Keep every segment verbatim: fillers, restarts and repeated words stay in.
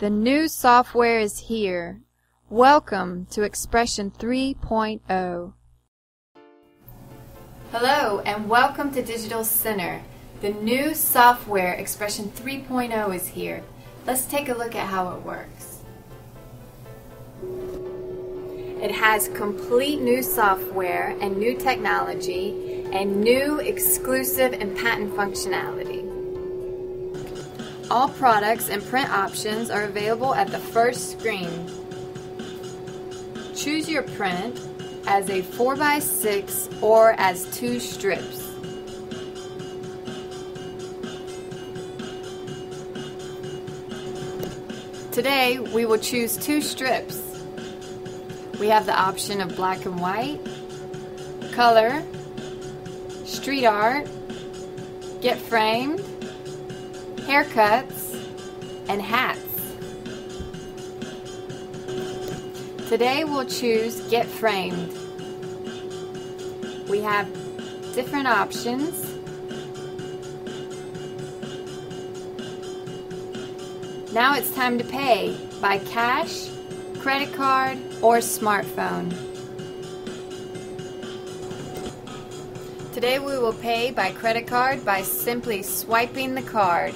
The new software is here. Welcome to Expression three point oh. Hello and welcome to Digital Center. The new software Expression three point oh is here. Let's take a look at how it works. It has complete new software and new technology and new exclusive and patent functionality. All products and print options are available at the first screen. Choose your print as a four by six or as two strips. Today we will choose two strips. We have the option of black and white, color, street art, get framed, haircuts, and hats. Today we'll choose Get Framed. We have different options. Now it's time to pay by cash, credit card, or smartphone. Today we will pay by credit card by simply swiping the card.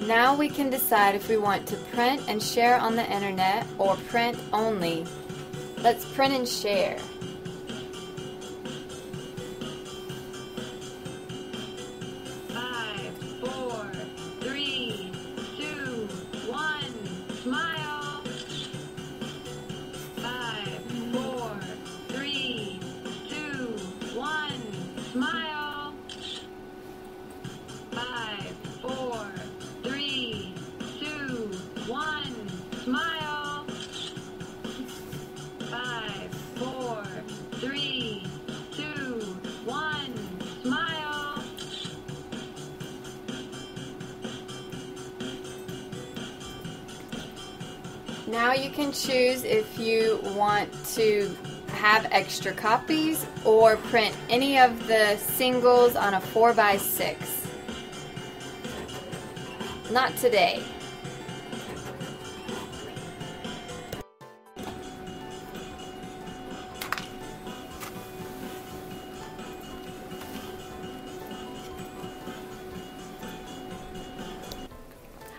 Now we can decide if we want to print and share on the internet or print only. Let's print and share. Five, four, three, two, one, smile. Five, four, three, two, one, smile. Five, four, three, two, one, smile. Five, four, three, two, one, smile. Now you can choose if you want to have extra copies or print any of the singles on a four by six. Not today.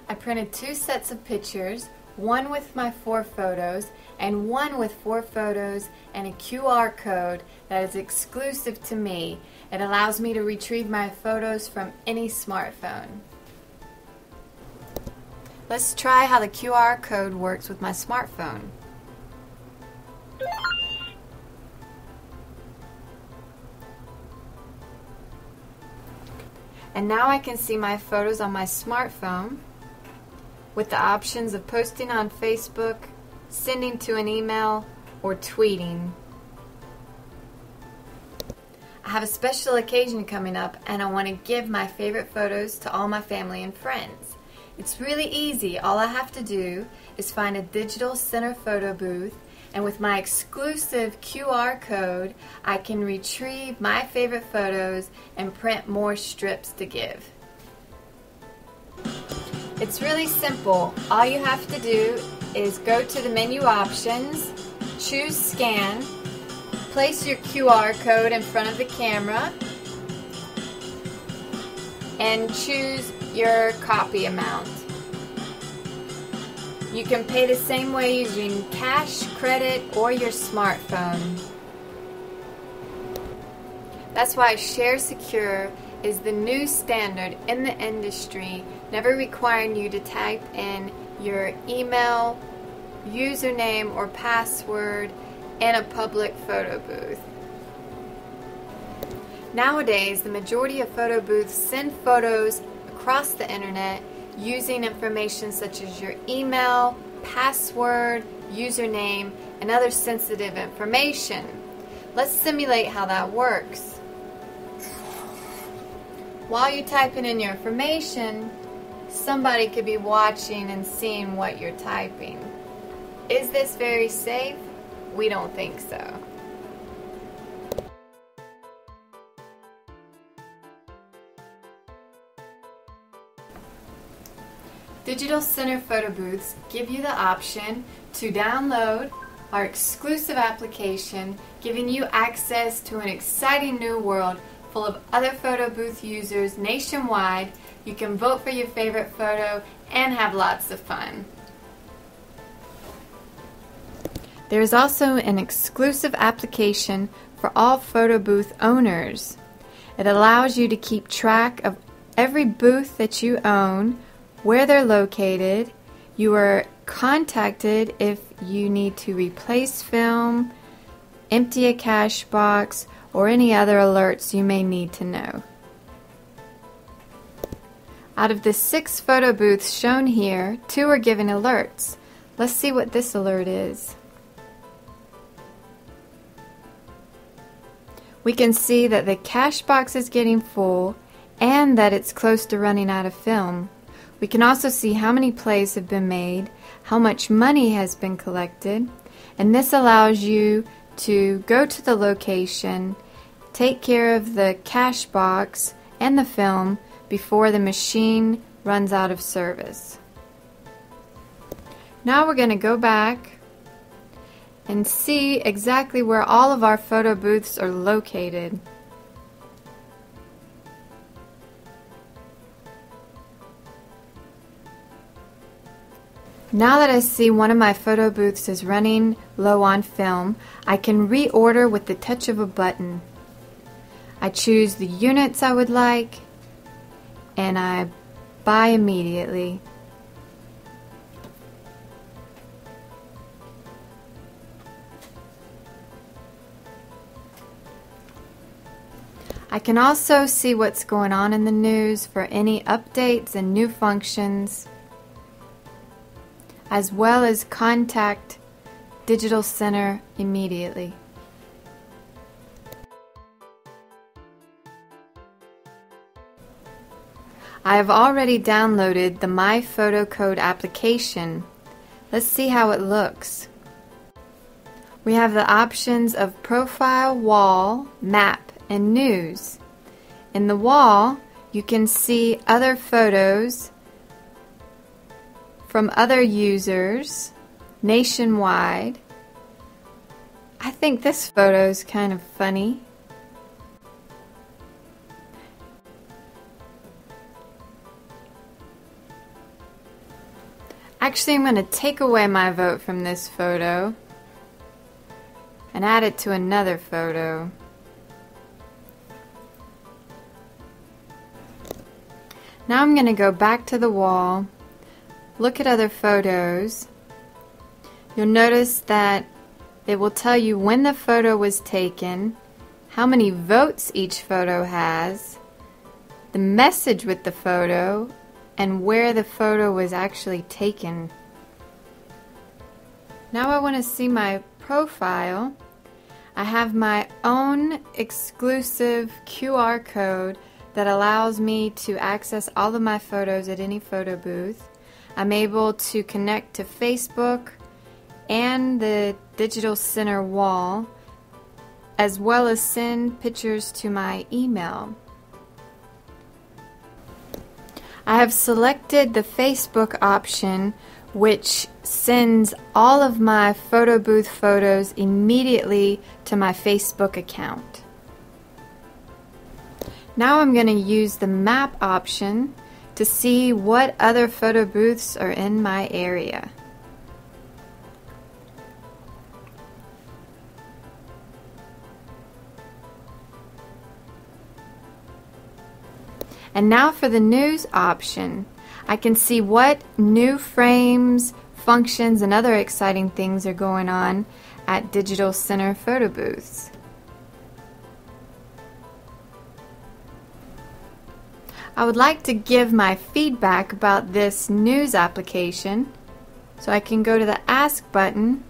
I printed two sets of pictures, one with my four photos and one with four photos and a Q R code that is exclusive to me. It allows me to retrieve my photos from any smartphone. Let's try how the Q R code works with my smartphone. And now I can see my photos on my smartphone with the options of posting on Facebook, sending to an email, or tweeting. I have a special occasion coming up and I want to give my favorite photos to all my family and friends. It's really easy. All I have to do is find a Digital Center photo booth, and with my exclusive Q R code, I can retrieve my favorite photos and print more strips to give. It's really simple. All you have to do is go to the menu options, choose scan, place your Q R code in front of the camera, and choose your copy amount. You can pay the same way using cash, credit, or your smartphone. That's why Share Secure is the new standard in the industry, never requiring you to type in your email, username, or password in a public photo booth. Nowadays, the majority of photo booths send photos across the internet using information such as your email, password, username, and other sensitive information. Let's simulate how that works. While you're typing in your information, somebody could be watching and seeing what you're typing. Is this very safe? We don't think so. Digital Center photo booths give you the option to download our exclusive application, giving you access to an exciting new world full of other photo booth users nationwide. You can vote for your favorite photo and have lots of fun. There is also an exclusive application for all photo booth owners. It allows you to keep track of every booth that you own, where they're located. You are contacted if you need to replace film, empty a cash box, or any other alerts you may need to know. Out of the six photo booths shown here, two are given alerts. Let's see what this alert is. We can see that the cash box is getting full and that it's close to running out of film. We can also see how many plays have been made, how much money has been collected, and this allows you to go to the location, take care of the cash box and the film before the machine runs out of service. Now we're going to go back and see exactly where all of our photo booths are located. Now that I see one of my photo booths is running low on film, I can reorder with the touch of a button. I choose the units I would like, and I buy immediately. I can also see what's going on in the news for any updates and new functions, as well as contact Digital Center immediately. I have already downloaded the My Photo Code application. Let's see how it looks. We have the options of Profile, Wall, Map, and News. In the wall, you can see other photos from other users nationwide. I think this photo is kind of funny. Actually, I'm going to take away my vote from this photo and add it to another photo. Now I'm going to go back to the wall. Look at other photos. You'll notice that it will tell you when the photo was taken, how many votes each photo has, the message with the photo, and where the photo was actually taken. Now I want to see my profile. I have my own exclusive Q R code that allows me to access all of my photos at any photo booth. I'm able to connect to Facebook and the Digital Center wall, as well as send pictures to my email. I have selected the Facebook option, which sends all of my photo booth photos immediately to my Facebook account. Now I'm going to use the map option to see what other photo booths are in my area. And now for the news option. I can see what new frames, functions, and other exciting things are going on at Digital Center photo booths. I would like to give my feedback about this news application, so I can go to the Ask button,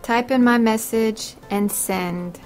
type in my message, and send.